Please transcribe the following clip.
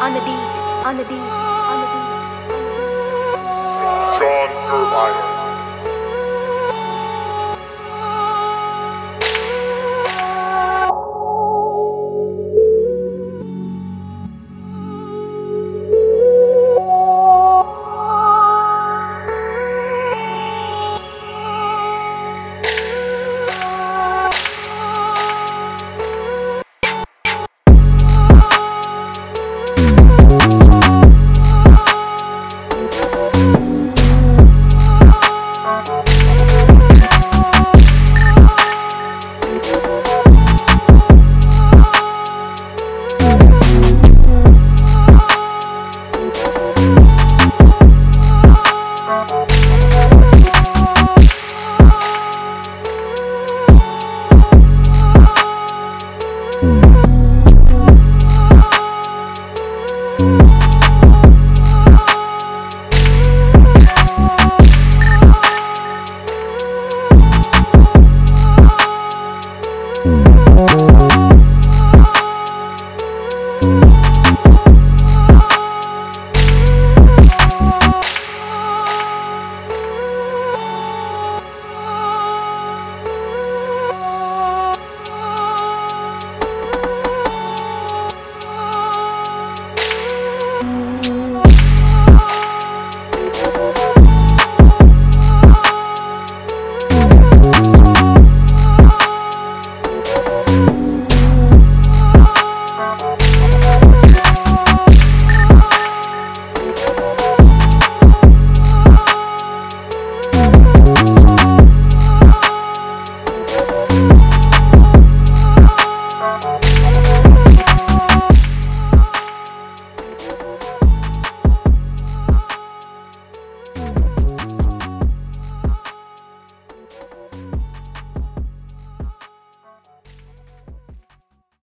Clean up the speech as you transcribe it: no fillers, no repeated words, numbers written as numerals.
on the beat, on the beat.